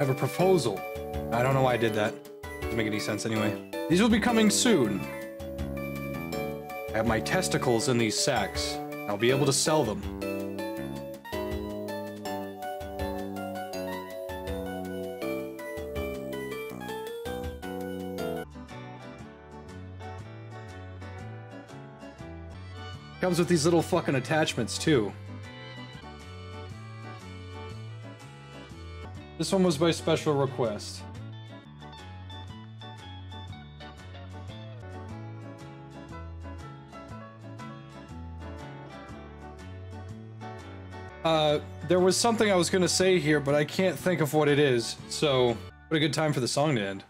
I have a proposal. I don't know why I did that. Doesn't make any sense anyway. These will be coming soon. I have my testicles in these sacks. I'll be able to sell them. Comes with these little fucking attachments too. This one was by special request. There was something I was gonna say here, but I can't think of what it is, so what a good time for the song to end.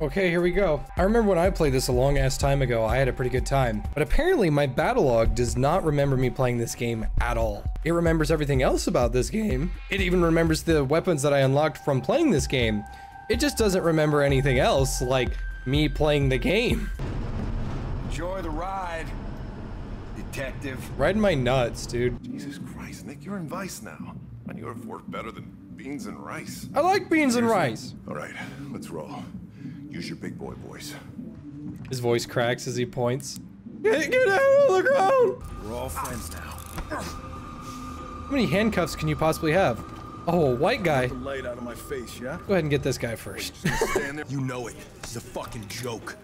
Okay, here we go. I remember when I played this a long ass time ago, I had a pretty good time. But apparently my battle log does not remember me playing this game at all. It remembers everything else about this game. It even remembers the weapons that I unlocked from playing this game. It just doesn't remember anything else, like me playing the game. Enjoy the ride, detective. Riding my nuts, dude. Jesus Christ, Nick, you're in Vice now. I knew it worked better than beans and rice. I like beans and rice. All right, let's roll. Use your big boy voice. His voice cracks as he points. Get out of the ground! We're all friends now. How many handcuffs can you possibly have? Oh, white guy. Get the light out of my face, yeah? Go ahead and get this guy first. You know it. It's a fucking joke.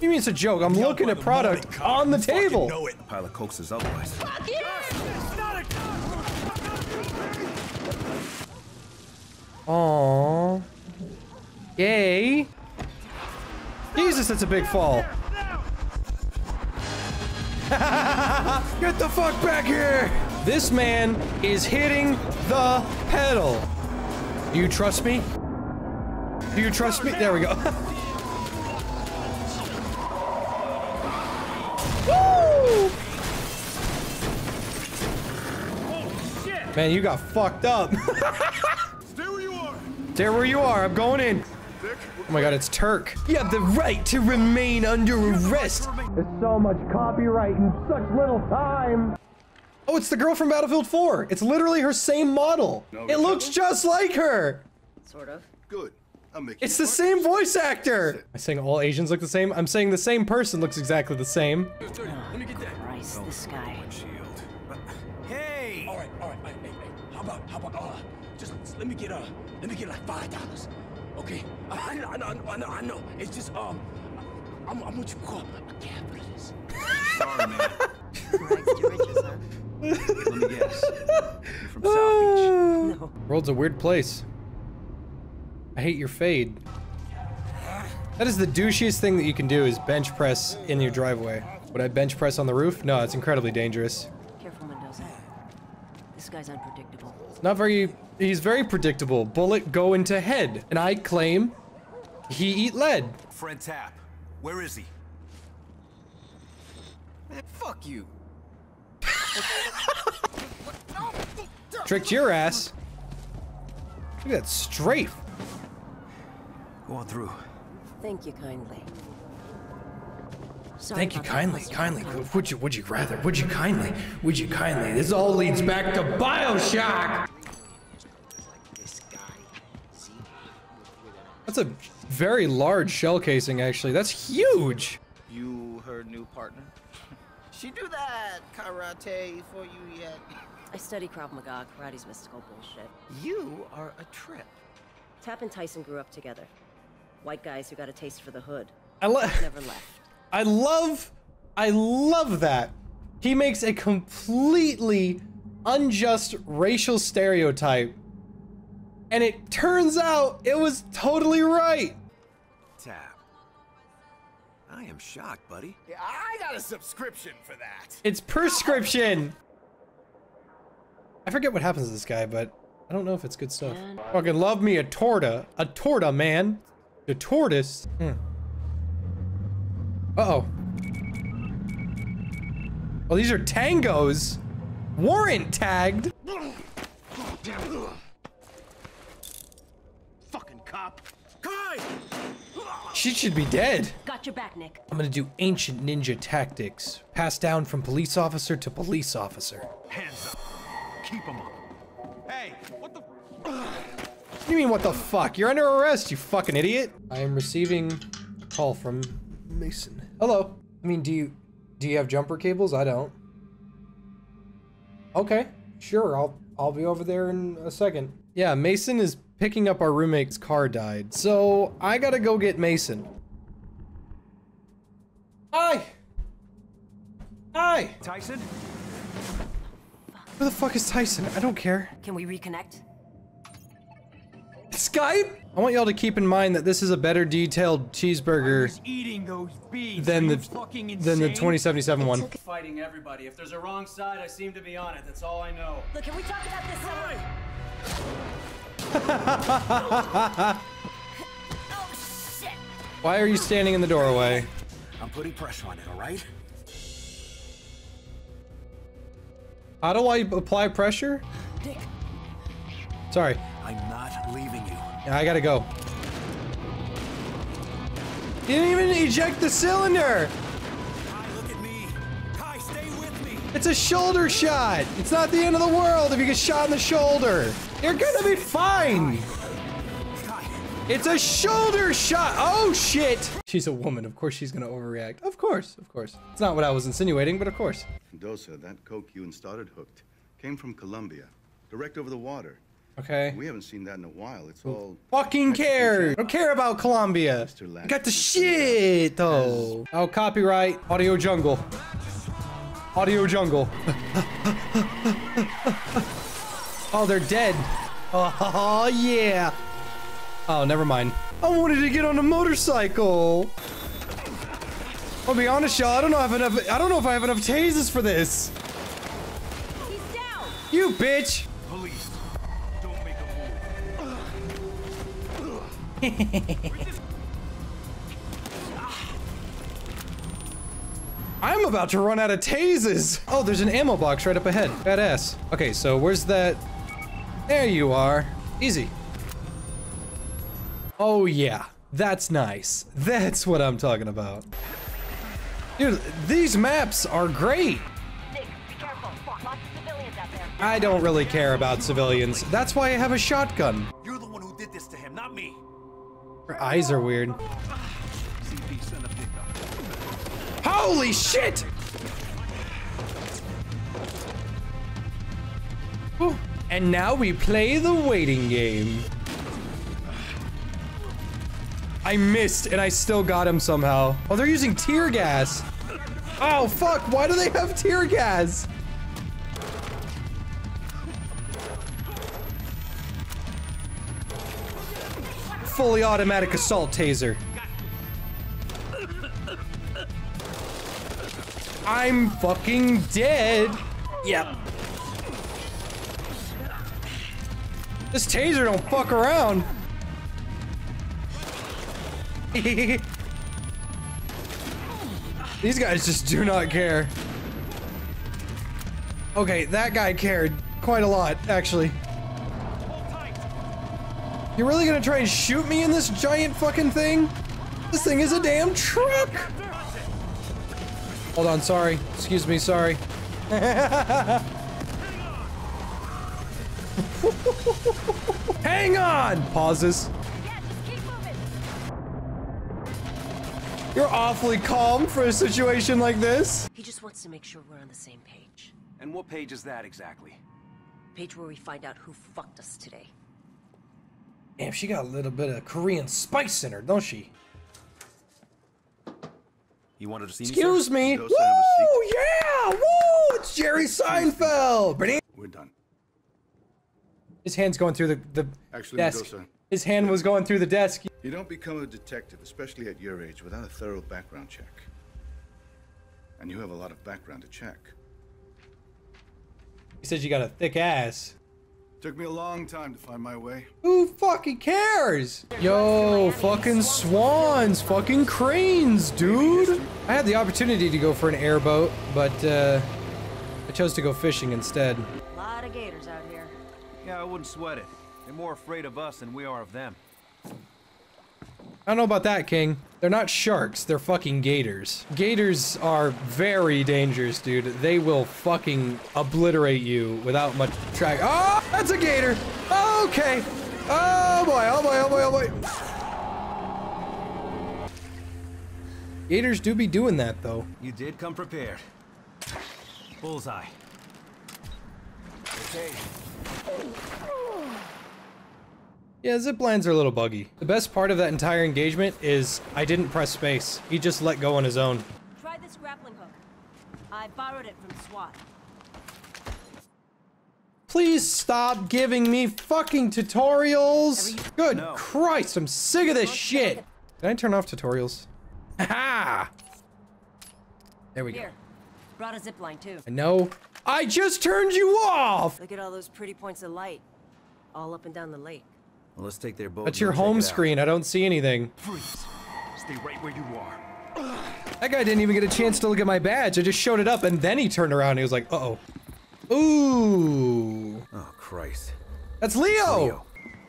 You mean it's a joke? I'm looking at product on the table. You know it. Pile of cokes is otherwise. Fuck you! It's not a coke. Aww. Yay. Jesus, that's a big fall. Get the fuck back here! This man is hitting the pedal. Do you trust me? Do you trust me? There we go. Woo! Man, you got fucked up. Stay where you are. Stay where you are. I'm going in. Oh my god, it's Turk. You have the right to remain under arrest. There's so much copyright in such little time. Oh, it's the girl from Battlefield 4. It's literally her same model. No, it looks just like her. Sort of. Good. It's the same voice actor. I'm saying all Asians look the same. I'm saying the same person looks exactly the same. Let me get that. Christ, this guy. Hey. All right. Hey. How about? Just let me get like $5. Okay, I know. It's just I'm what you call a capitalist. Sorry, man. Rags to riches, huh? Let me guess. You're from South Beach. No. World's a weird place. I hate your fade. That is the douchiest thing that you can do is bench press in your driveway. Would I bench press on the roof? No, it's incredibly dangerous. Careful, Mendoza. This guy's unpredictable. Not very. He's very predictable. Bullet go into head, and I claim he eat lead. Fred Tapp, where is he? Man, fuck you. Tricked your ass. Look at that strafe. Go on through. Thank you kindly. Sorry. Thank you kindly, Would you kindly? This all leads back to BioShock. That's a very large shell casing, actually. That's huge. You her new partner? She do that karate for you yet? I study Krav Maga. Karate's mystical bullshit. You are a trip. Tapp and Tyson grew up together. White guys who got a taste for the hood. Never left. I love that. He makes a completely unjust racial stereotype. And it turns out it was totally right. Tapp. I am shocked, buddy. Yeah, I got a subscription for that. It's prescription. I forget what happens to this guy, but I don't know if it's good stuff. Man. Fucking love me a torta. A torta, man. The tortoise. Uh-oh. Oh, these are tangos. Warrant tagged. Cop. Kai! She should be dead. Got your back, Nick. I'm gonna do ancient ninja tactics, passed down from police officer to police officer. Hands up. keep him up. Hey, what the you mean what the fuck? You're under arrest, you fucking idiot. I am receiving a call from Mason. Hello. I mean, do you have jumper cables? I don't. Okay, sure, I'll be over there in a second. Yeah, Mason is picking up our roommate's car died, so I gotta go get Mason. Hi! Hi! Tyson? Who the fuck is Tyson? I don't care. Can we reconnect? Skype? I want y'all to keep in mind that this is a better detailed cheeseburger than the 2077 one. Okay. Fighting everybody. If there's a wrong side, I seem to be on it. That's all I know. Look, can we talk about this side? Oh shit! Why are you standing in the doorway? I'm putting pressure on it, all right? How do I apply pressure? Dick. Sorry. I'm not leaving you. I gotta go. You didn't even eject the cylinder! Kai, look at me. Kai, stay with me. It's a shoulder shot! It's not the end of the world if you get shot in the shoulder! You're gonna be fine! Kai. It's a shoulder shot! Oh shit! She's a woman, of course she's gonna overreact. Of course, of course. It's not what I was insinuating, but of course. Mendoza, that coke you and started hooked came from Colombia, direct over the water. Okay. We haven't seen that in a while. It's all fucking care. I don't care about Colombia. I got the shit though. Oh, copyright. Audio jungle. Audio jungle. Oh, they're dead. Oh yeah. Oh, never mind. I wanted to get on a motorcycle. I'll be honest, y'all. I don't know if I have enough. I don't know if I have enough tasers for this. He's down. You bitch. Police. I'm about to run out of tases. Oh, there's an ammo box right up ahead. Badass. Okay, so where's that? There you are. Easy. Oh yeah, that's nice. That's what I'm talking about. Dude, these maps are great. Nick, be careful. Lots of civilians out there. I don't really care about civilians. That's why I have a shotgun. You're the one who did this to him, not me. Her eyes are weird. Holy shit! Ooh. And now we play the waiting game. I missed and I still got him somehow. Oh, they're using tear gas. Oh, fuck. Why do they have tear gas? Fully automatic assault taser. I'm fucking dead. Yep. This taser don't fuck around. These guys just do not care. Okay, that guy cared quite a lot, actually. You're really gonna try and shoot me in this giant fucking thing? This thing is a damn truck! Hold on, sorry. Excuse me, sorry. Hang on! Pauses. You're awfully calm for a situation like this. He just wants to make sure we're on the same page. And what page is that exactly? Page where we find out who fucked us today. Damn, she got a little bit of Korean spice in her, don't she? You wanted to see me? Excuse me. Woo! Yeah! Woo! It's Jerry Seinfeld. We're done. His hand's going through the desk. Mendoza. His hand was going through the desk. You don't become a detective, especially at your age, without a thorough background check. And you have a lot of background to check. He said you got a thick ass. Took me a long time to find my way. Who fucking cares? Yo, fucking swans, fucking cranes, dude. I had the opportunity to go for an airboat, but I chose to go fishing instead. A lot of gators out here. Yeah, I wouldn't sweat it. They're more afraid of us than we are of them. I don't know about that, King. They're not sharks, they're fucking gators. Gators are very dangerous, dude. They will fucking obliterate you without much track. Oh, that's a gator! Okay! Oh boy, oh boy, oh boy, oh boy! Gators do be doing that, though. You did come prepared. Bullseye. Okay. Yeah, zip lines are a little buggy. The best part of that entire engagement is I didn't press space. He just let go on his own. Try this grappling hook. I borrowed it from SWAT. Please stop giving me fucking tutorials. Good Christ, I'm sick of this shit. Did I turn off tutorials? Ha! There we go. Here. Brought a zip line too. I know. I just turned you off. Look at all those pretty points of light, all up and down the lake. Well, let's take their boat. That's your home screen. I don't see anything. Freeze. Stay right where you are. That guy didn't even get a chance to look at my badge. I just showed it up, and then he turned around. And he was like, "Uh oh, ooh." Oh Christ. That's Leo.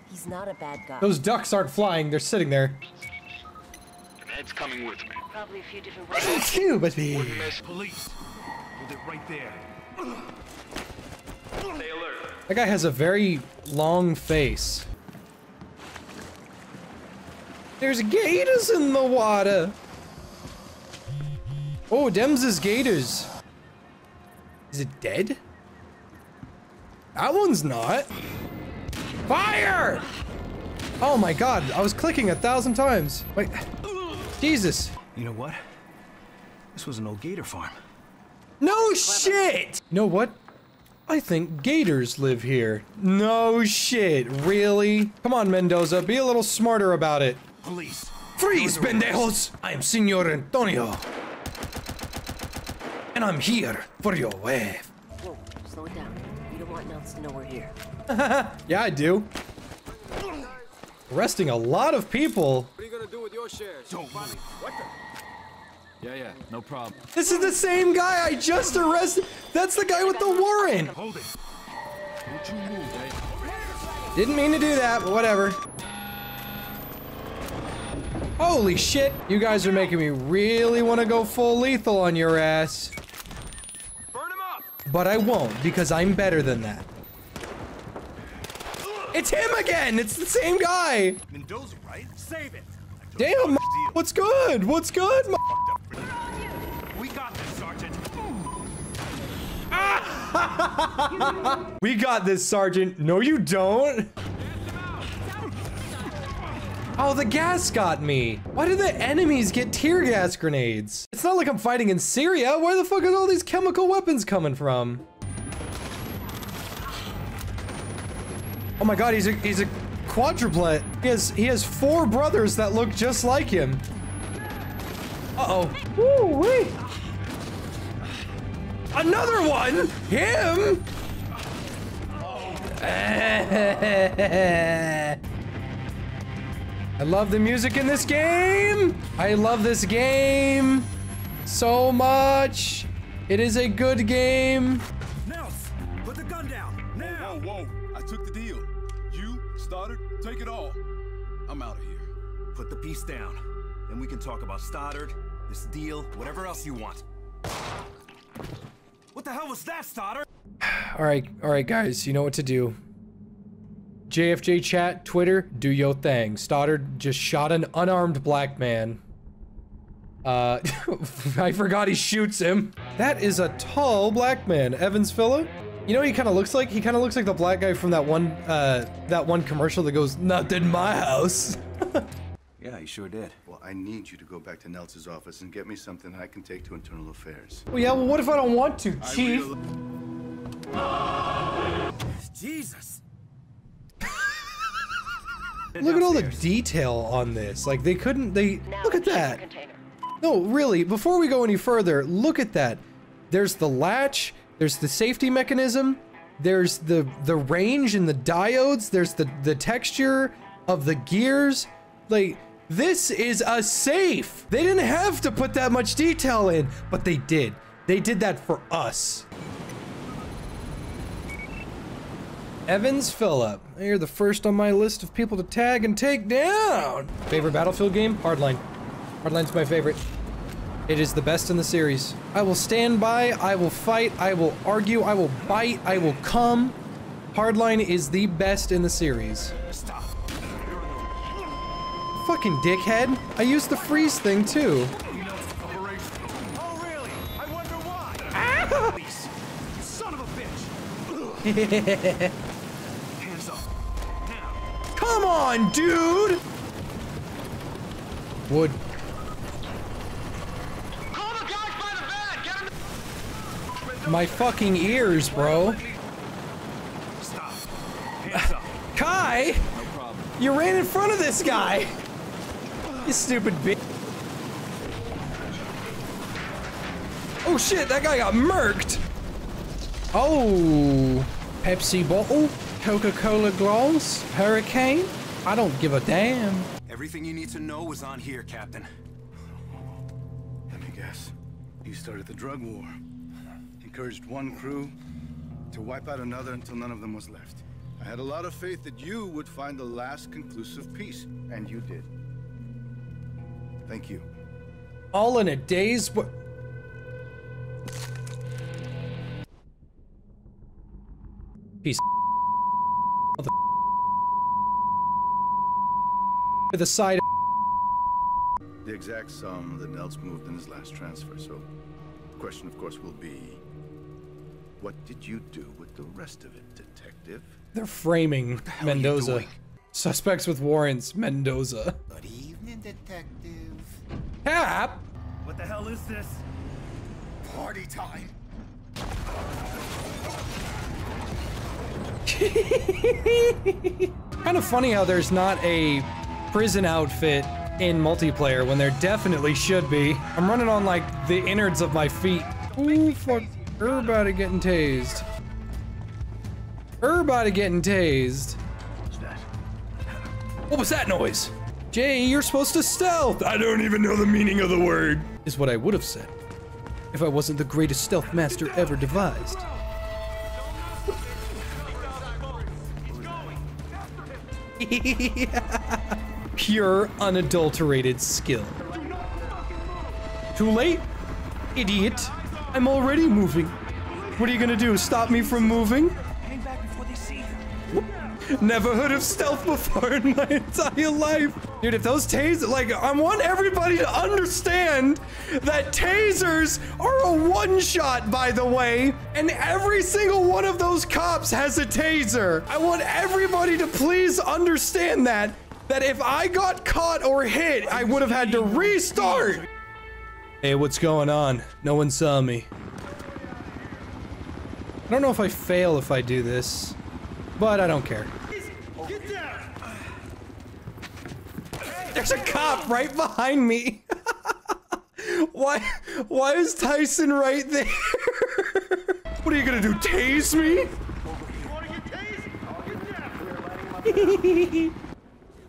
He's not a bad guy. Those ducks aren't flying. They're sitting there. Ed's coming with me. Probably a few different ways. It's you, buddy. Wouldn't miss police. Hold it right there. Stay alert. That guy has a very long face. There's gators in the water. Oh, dems is gators. Is it dead? That one's not. Fire! Oh my God, I was clicking 1,000 times. Wait, Jesus. You know what? This was an old gator farm. No shit! You know what? I think gators live here. No shit, really? Come on, Mendoza, be a little smarter about it. Police. Freeze, pendejos! I am Senor Antonio. And I'm here for your wave. Whoa, slow it down. You don't want Nels to know we're here. Yeah, I do. Arresting a lot of people. What are you gonna do with your shares? Don't move. What the? Yeah, yeah, no problem. This is the same guy I just arrested. That's the guy with the warrant. Hold it. Don't you move, eh? Didn't mean to do that, but whatever. Holy shit! You guys are making me really want to go full lethal on your ass. Burn him up. But I won't because I'm better than that. It's him again! It's the same guy! Mendoza, right? Save it! Damn, what's good? What's good, we got this, Sergeant. Ah! We got this, Sergeant. No, you don't. Oh, the gas got me. Why do the enemies get tear gas grenades? It's not like I'm fighting in Syria. Where the fuck are all these chemical weapons coming from? Oh my God, he's a quadruplet. He has four brothers that look just like him. Uh-oh. Woo wee. Another one. Him. I love the music in this game. I love this game so much. It is a good game. Nels, put the gun down now. Whoa, whoa. I took the deal. Stoddard, take it all. I'm out of here. Put the piece down. Then we can talk about Stoddard, this deal, whatever else you want. What the hell was that, Stoddard? All right, guys, you know what to do. JFJ chat, Twitter, do your thing. Stoddard just shot an unarmed black man. I forgot he shoots him. That is a tall black man, Evansville. You know what he kind of looks like? He kind of looks like the black guy from that one commercial that goes, "Not in my house." Yeah, he sure did. Well, I need you to go back to Nels's office and get me something I can take to internal affairs. Well, yeah, well, what if I don't want to, Chief? Jesus. Look at all the detail on this. Like, they couldn't, look at that. No, really, before we go any further, look at that. There's the latch. There's the safety mechanism, there's the range and the diodes, there's the texture of the gears. Like, this is a safe. They didn't have to put that much detail in, but they did. They did that for us. Evans Phillip. You're the first on my list of people to tag and take down. Favorite Battlefield game? Hardline. Hardline's my favorite. It is the best in the series. I will stand by, I will fight, I will argue, I will bite, I will come. Hardline is the best in the series. Stop. Fucking dickhead. I used the freeze thing too. Hands up. Now. Come on, dude! Wood. Call the guys by the van. Get him. My fucking ears, bro. Stop. Hands up. Kai! No problem. You ran in front of this guy! You stupid bitch. Oh shit, that guy got murked! Oh, Pepsi bottle, Coca-Cola glass, hurricane. I don't give a damn. Everything you need to know was on here, Captain. Let me guess. You started the drug war. Encouraged one crew to wipe out another until none of them was left. I had a lot of faith that you would find the last conclusive piece, and you did. Thank you. All in a day's work. Piece of the side of the exact sum that Neltz moved in his last transfer, so the question of course will be, what did you do with the rest of it, detective? They're framing Mendoza. Suspects with warrants, Mendoza. Good evening, detective. Cap! What the hell is this? Party time! Kind of funny how there's not a prison outfit in multiplayer when there definitely should be. I'm running on like the innards of my feet. Ooh, fuck. Everybody getting tased. Everybody getting tased. What was that noise? Jay, you're supposed to stealth. I don't even know the meaning of the word. Is what I would have said if I wasn't the greatest stealth master ever devised. Yeah. Pure, unadulterated skill. Too late? Idiot. I'm already moving. What are you gonna do? Stop me from moving? Hang back before they see you. Never heard of stealth before in my entire life. Dude, if those tasers, like, I want everybody to understand that tasers are a one-shot, by the way, and every single one of those cops has a taser. I want everybody to please understand that if I got caught or hit, I would have had to restart. Hey, what's going on? No one saw me. I don't know if I fail if I do this, but I don't care. There's a cop right behind me. Why is Tyson right there? What are you gonna do, tase me?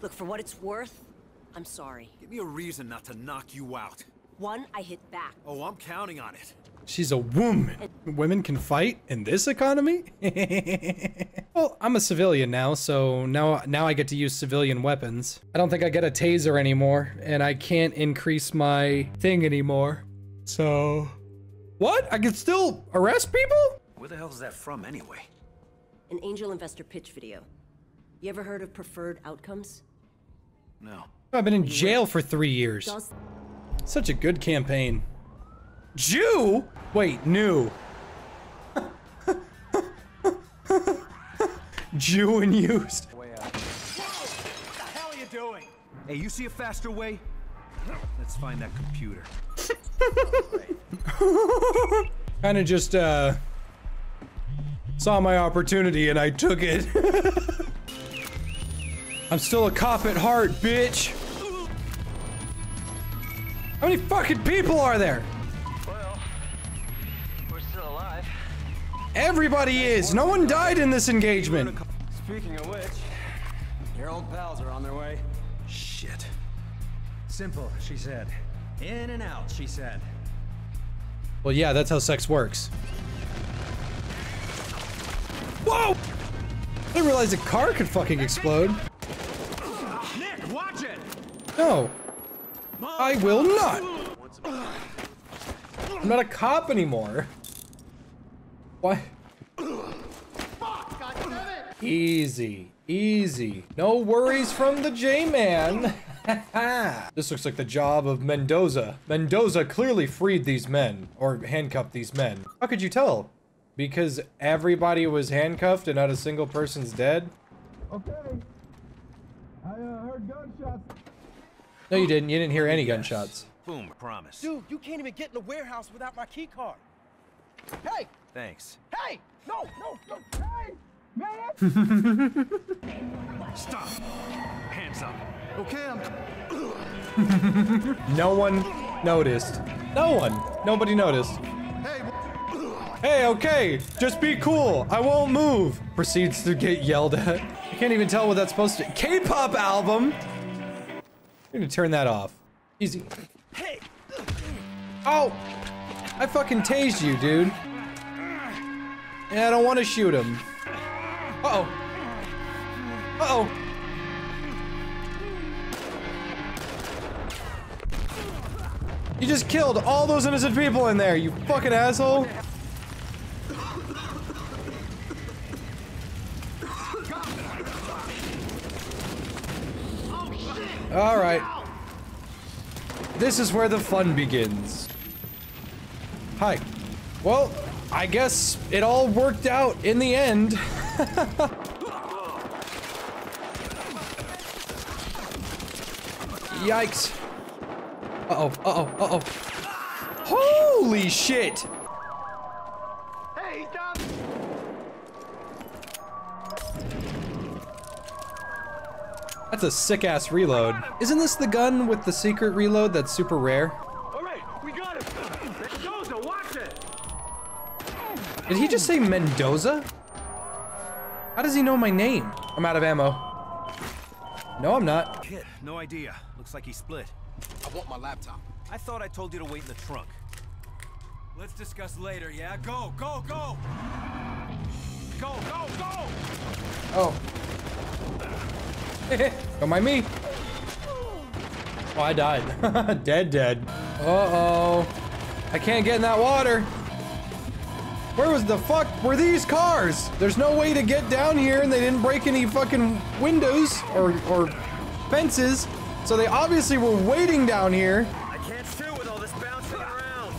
Look, for what it's worth, I'm sorry. Give me a reason not to knock you out. One, I hit back. Oh, I'm counting on it. She's a woman. Women can fight in this economy? Well, I'm a civilian now, so now I get to use civilian weapons. I don't think I get a taser anymore, and I can't increase my thing anymore. So... What? I can still arrest people? Where the hell is that from, anyway? An angel investor pitch video. You ever heard of preferred outcomes? No. I've been in jail for 3 years. Such a good campaign. Jew? Wait, new. Jew and used. Whoa, what the hell are you doing? Hey, you see a faster way? Let's find that computer. Kind of just saw my opportunity and I took it. I'm still a cop at heart, bitch. How many fucking people are there? Everybody is! No one died in this engagement! Speaking of which, your old pals are on their way. Shit. Simple, she said. In and out, she said. Well, yeah, that's how sex works. Whoa! I didn't realize a car could fucking explode. Nick, watch it. No. I will not. I'm not a cop anymore. Why? Easy, easy. No worries from the J-Man. This looks like the job of Mendoza. Mendoza clearly freed these men, or handcuffed these men. How could you tell? Because everybody was handcuffed and not a single person's dead? Okay. I heard gunshots. No, you didn't. You didn't hear any gunshots. Boom, promise. Dude, you can't even get in the warehouse without my key card. Hey! Thanks. Hey! No, no, no! Hey! Man! Stop! Hands up. Okay, I'm... No one noticed. No one. Nobody noticed. Hey! Hey, okay! Just be cool! I won't move! Proceeds to get yelled at. I can't even tell what that's supposed to... K-pop album! I'm gonna turn that off. Easy. Hey! Oh! I fucking tased you, dude. Yeah, I don't want to shoot him. Uh-oh. Uh-oh. You just killed all those innocent people in there, you fucking asshole! All right. This is where the fun begins. Hi. Well, I guess it all worked out in the end. Yikes. Uh-oh, uh-oh, uh-oh. Holy shit! Hey, stop. That's a sick-ass reload. Isn't this the gun with the secret reload that's super rare? All right, we got him. Mendoza, watch it. Did he just say Mendoza? How does he know my name? I'm out of ammo. No, I'm not. Kid, no idea. Looks like he split. I want my laptop. I thought I told you to wait in the trunk. Let's discuss later, yeah? Go, go, go! Go, go, go! Oh. Don't mind me. Oh, I died. Dead, dead. Uh-oh. I can't get in that water. Where was the fuck were these cars? There's no way to get down here, and they didn't break any fucking windows or fences. So they obviously were waiting down here. I can't shoot with all this bouncing around.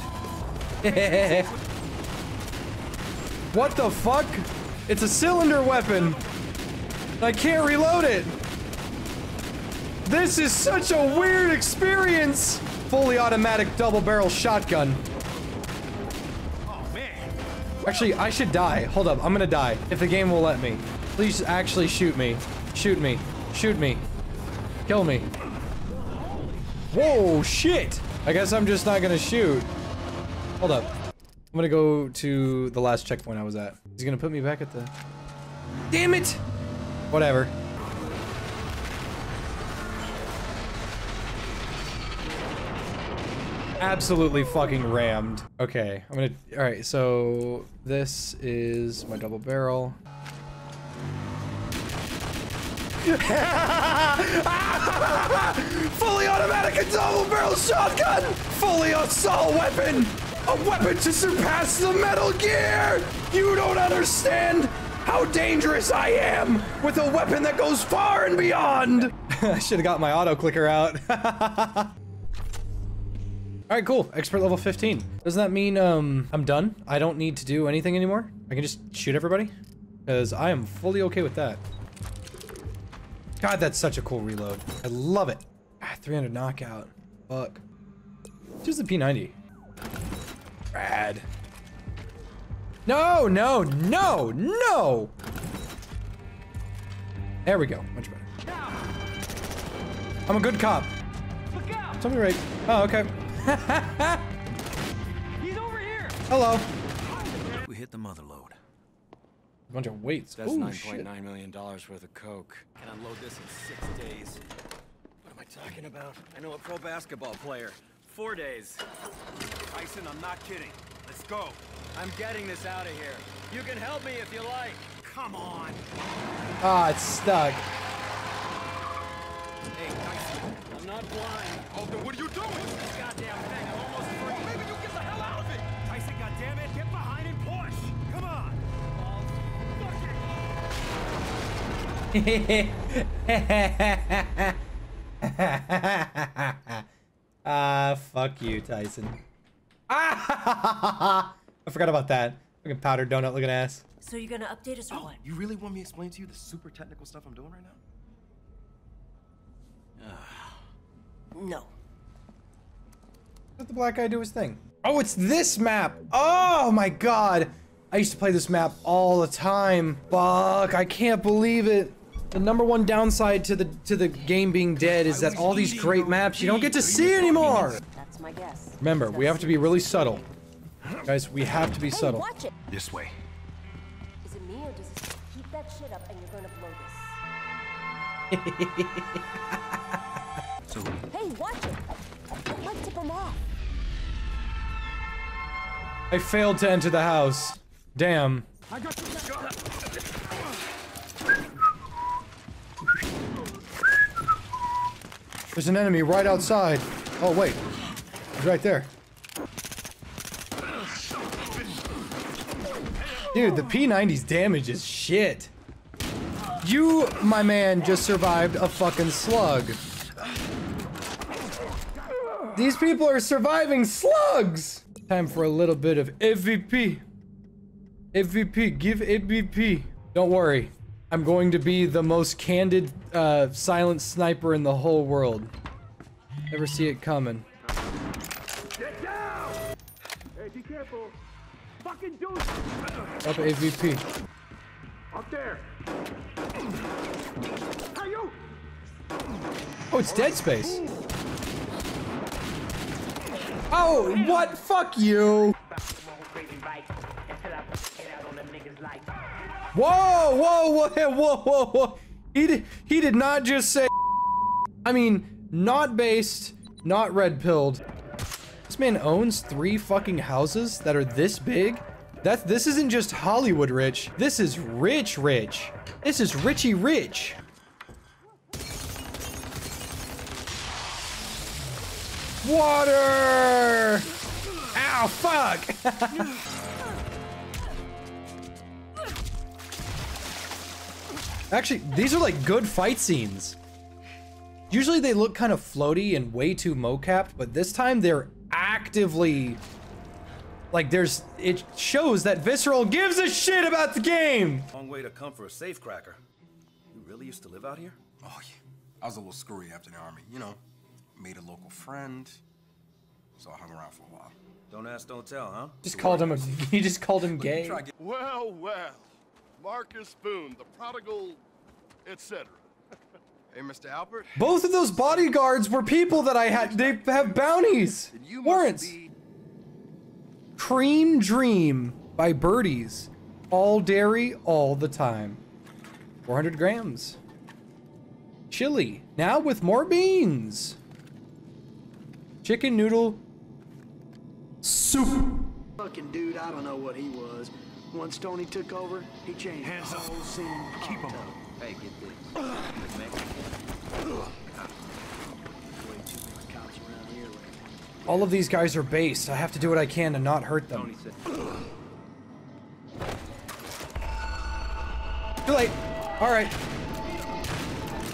What the fuck? It's a cylinder weapon. I can't reload it. This is such a weird experience! Fully automatic double-barrel shotgun. Oh, man. Actually, I should die. Hold up, I'm gonna die. If the game will let me. Please actually shoot me. Shoot me. Shoot me. Kill me. Whoa, shit! I guess I'm just not gonna shoot. Hold up. I'm gonna go to the last checkpoint I was at. He's gonna put me back at the... Damn it! Whatever. Absolutely fucking rammed. Okay, I'm gonna... Alright, so... This is my double barrel. Fully automatic and double barrel shotgun! Fully assault weapon! A weapon to surpass the Metal Gear! You don't understand how dangerous I am with a weapon that goes far and beyond! I should've got my auto clicker out. All right, cool. Expert level 15. Doesn't that mean I'm done? I don't need to do anything anymore? I can just shoot everybody? Because I am fully okay with that. God, that's such a cool reload. I love it. Ah, 300 knockout. Fuck. Just the P90. Rad. No, no, no, no! There we go. Much better. I'm a good cop. Tell me right. Oh, okay. He's over here. Hello. We hit the mother load. A bunch of weights. That's $9.9 million worth of coke. Can unload this in 6 days. What am I talking about? I know a pro basketball player. 4 days. Tyson, I'm not kidding. Let's go. I'm getting this out of here. You can help me if you like. Come on. Ah, it's stuck. Hey, nice. I'm not blind. Oh, then what are you doing? This goddamn thing. I'm almost free. Oh, maybe you get the hell out of it. Tyson, goddamn it, get behind and push. Come on. Ah, fuck you, Tyson. Ah! I forgot about that. Fucking powdered donut looking ass. So you're gonna update us or what? You really want me to explain to you the super technical stuff I'm doing right now? No. Let the black guy do his thing. Oh, it's this map! Oh my god! I used to play this map all the time. Fuck, I can't believe it. The #1 downside to the game being dead is that all these great maps you don't get to see anymore. That's my guess. Remember, we have to be really subtle. Guys, we have to be subtle. Watch it. This way. Is it me or does it keep that shit up and you're going to blow this? Hey, watch it. It might tip him off. I failed to enter the house. Damn. I got you. There's an enemy right outside. Oh wait, he's right there. Dude, the P90's damage is shit. You, my man, just survived a fucking slug. These people are surviving slugs. Time for a little bit of MVP. MVP, give MVP. Don't worry. I'm going to be the most candid silent sniper in the whole world. Never see it coming. Get down! Hey, be careful. Fucking dude. Up AVP. Up there. Hey, you. Oh, it's Dead Space. Oh, what? Fuck you. Whoa, whoa, whoa, whoa, whoa, whoa. He did not just say. I mean, not based, not red-pilled. This man owns 3 fucking houses that are this big. This isn't just Hollywood rich. This is rich rich. This is Richie Rich. Water! Ow, fuck! Actually, these are like good fight scenes. Usually they look kind of floaty and way too mocapped, but this time they're actively like it shows that Visceral gives a shit about the game. Long way to come for a safecracker. You really used to live out here? Oh yeah. I was a little screwy after the army, you know. Made a local friend, so I hung around for a while. Don't ask, don't tell, huh? Just called him you just called him gay. Well, well. Marcus Boone, the prodigal, etc. Hey, Mr. Albert. Both of those bodyguards were people that I had. They have bounties. Warrants. Cream Dream by Birdies. All dairy, all the time. 400 grams. Chili. Now with more beans. Chicken noodle soup. Fucking dude, I don't know what he was. Once Tony took over, he changed. Hands up. Keep him up. Hey, get this. All of these guys are based. I have to do what I can to not hurt them. Too late. All right.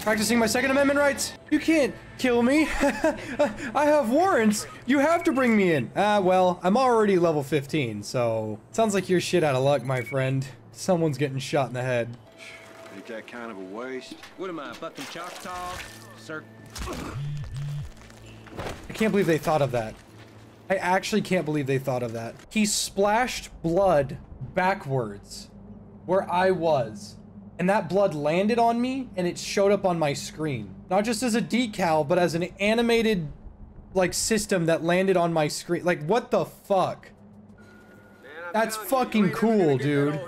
Practicing my Second Amendment rights. You can't kill me. I have warrants. You have to bring me in. Ah, well, I'm already level 15, so sounds like you're shit out of luck, my friend. Someone's getting shot in the head. Ain't that kind of a waste? What am I, fucking Choctaw, sir? I can't believe they thought of that. I actually can't believe they thought of that. He splashed blood backwards where I was. And that blood landed on me, and it showed up on my screen. Not just as a decal, but as an animated, like, system that landed on my screen. Like, what the fuck? Man, that's fucking cool, dude.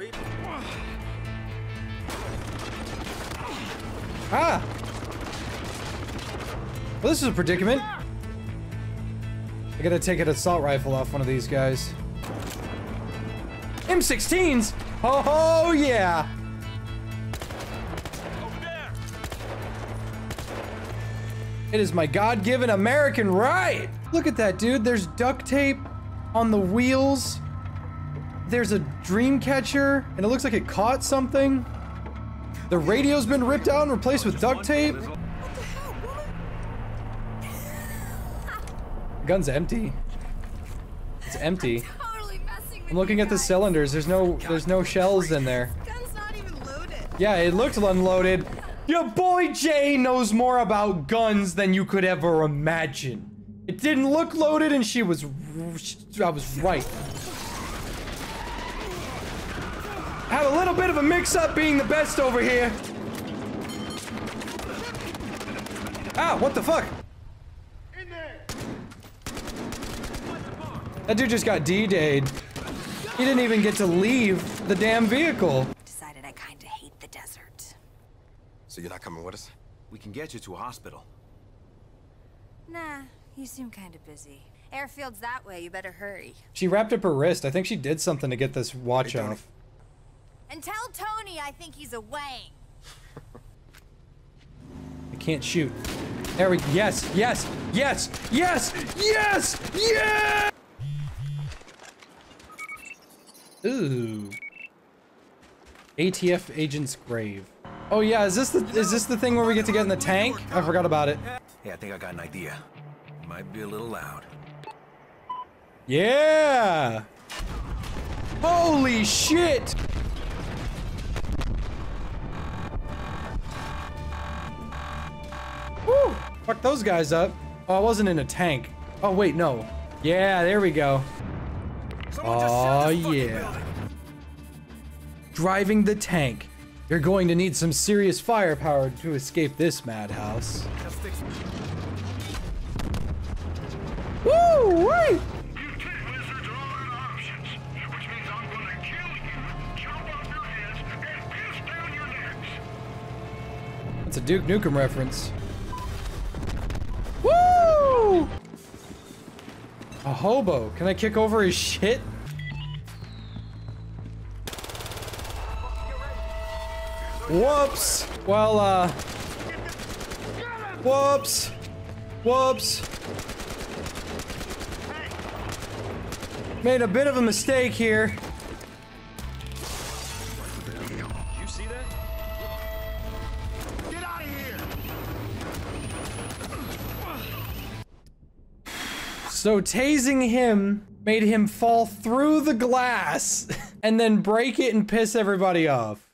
Ah! Well, this is a predicament. I gotta take an assault rifle off one of these guys. M16s? Oh, yeah! It is my God-given American right. Look at that, dude. There's duct tape on the wheels. There's a dream catcher, and it looks like it caught something. The radio's been ripped out and replaced with duct tape. Gun's empty. It's empty. I'm looking at the cylinders. There's no shells in there. Gun's not even loaded. Yeah, it looked unloaded. Your boy Jay knows more about guns than you could ever imagine. It didn't look loaded, and I was right. Had a little bit of a mix-up being the best over here. Ah, what the fuck? That dude just got D-dayed. He didn't even get to leave the damn vehicle. Decided I kinda hate the desert. So you're not coming with us? We can get you to a hospital. Nah, you seem kinda busy. Airfield's that way, you better hurry. She wrapped up her wrist. I think she did something to get this watch off. And tell Tony I think he's a wang. I can't shoot. There we go. Yes, yes, yes, yes, yes, yes! Ooh. ATF agent's grave. Oh yeah, is this the thing where we get to get in the tank? I forgot about it. Yeah, I think I got an idea. Might be a little loud. Yeah! Holy shit! Woo! Fuck those guys up. Oh, I wasn't in a tank. Oh wait, no. Yeah, there we go. Oh yeah. Driving the tank. You're going to need some serious firepower to escape this madhouse. Woo! Wait! You two are all options, which means I'm gonna kill you, chop off your heads, and pierce down your necks. That's a Duke Nukem reference. Woo! A hobo. Can I kick over his shit? Whoops. Well, whoops. Whoops. Made a bit of a mistake here. You see that? Get out of here. So tasing him made him fall through the glass and then break it and piss everybody off.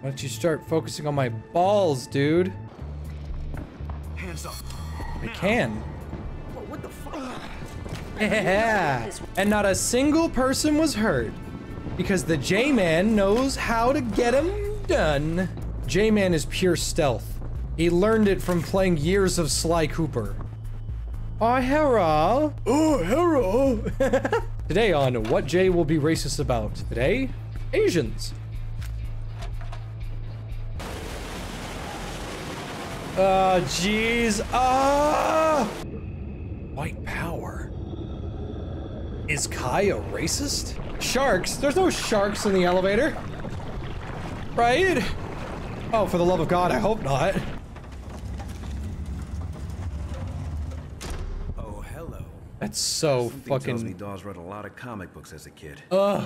Why don't you start focusing on my balls, dude? Hands up. I can. Whoa, what the fuck? Yeah. And not a single person was hurt because the J-Man knows how to get him done. J-Man is pure stealth. He learned it from playing years of Sly Cooper. Oh, hero. Oh, hero. Today on What Jay Will Be Racist About. Today, Asians. Oh, jeez. Ah! White power. Is Kai a racist? Sharks? There's no sharks in the elevator. Right? Oh, for the love of God, I hope not. Oh, hello. That's so fucking... Tells me Dawes read a lot of comic books as a kid. Ugh.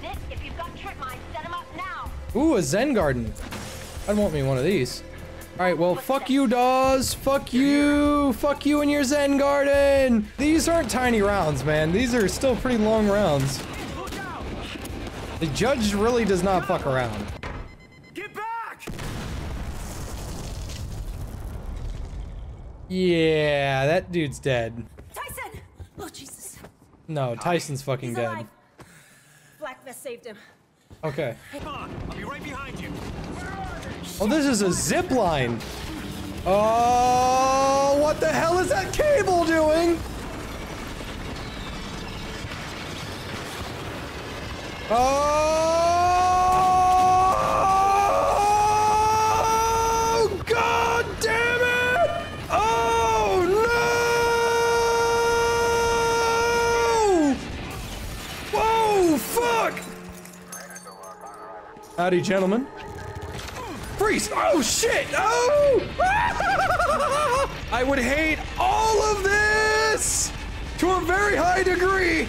Nick, if you've got trick mines, set them up now. Ooh, a Zen garden. I'd want me one of these. Alright, well, fuck you, Dawes! Fuck you! Fuck you and your Zen garden! These aren't tiny rounds, man. These are still pretty long rounds. The judge really does not fuck around. Get back! Yeah, that dude's dead. Tyson! Oh, Jesus. No, Tyson's fucking dead. Black Vest saved him. Okay. Come on, I'll be right behind you. Oh, this is a zip line. Oh, what the hell is that cable doing? Oh, God damn it! Oh, no! Whoa, fuck! Howdy, gentlemen. Freeze! Oh shit! Oh! I would hate all of this to a very high degree.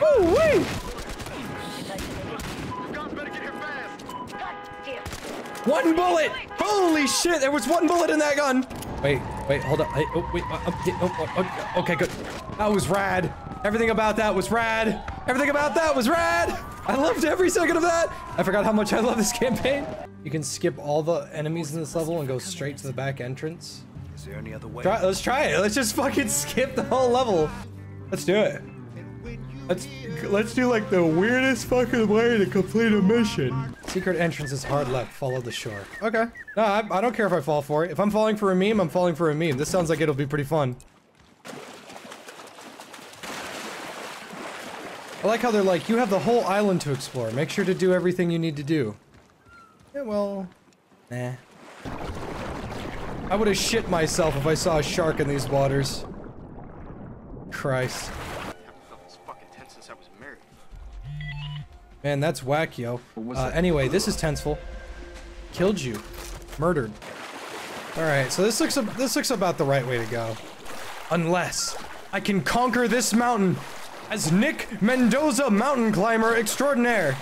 Ooh wee! One bullet! Holy shit! There was one bullet in that gun. Wait, wait, hold up. Oh wait. Okay, good. That was rad. Everything about that was rad. Everything about that was rad. I loved every second of that. I forgot how much I love this campaign. You can skip all the enemies in this level and go straight to the back entrance. Is there any other way? Let's try it. Let's just fucking skip the whole level. Let's do it. Let's do like the weirdest fucking way to complete a mission. Secret entrance is hard left. Follow the shore. Okay. No, I don't care if I fall for it. If I'm falling for a meme, I'm falling for a meme. This sounds like it'll be pretty fun. I like how they're like, you have the whole island to explore. Make sure to do everything you need to do. Yeah, well... nah. I would have shit myself if I saw a shark in these waters. Christ. Man, that's whack, yo. Anyway, this is tenseful. Killed you. Murdered. Alright, so this looks about the right way to go. Unless I can conquer this mountain! As Nick Mendoza, mountain climber extraordinaire.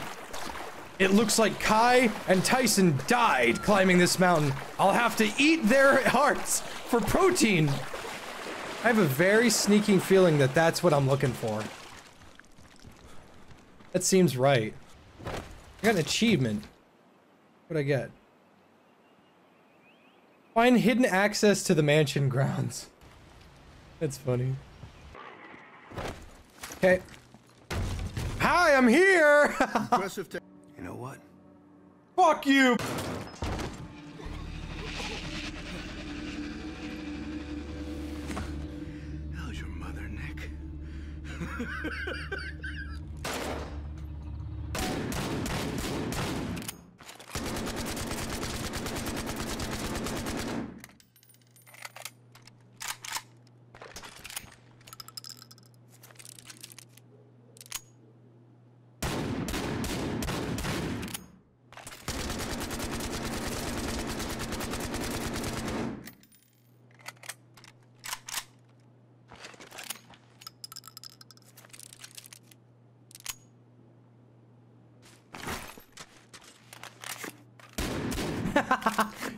It looks like Kai and Tyson died climbing this mountain. I'll have to eat their hearts for protein. I have a very sneaking feeling that that's what I'm looking for. That seems right. I got an achievement. What'd I get? Find hidden access to the mansion grounds. That's funny. Okay. Hi, I'm here! You know what? Fuck you! How's your mother, Nick?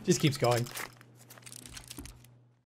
Just keeps going.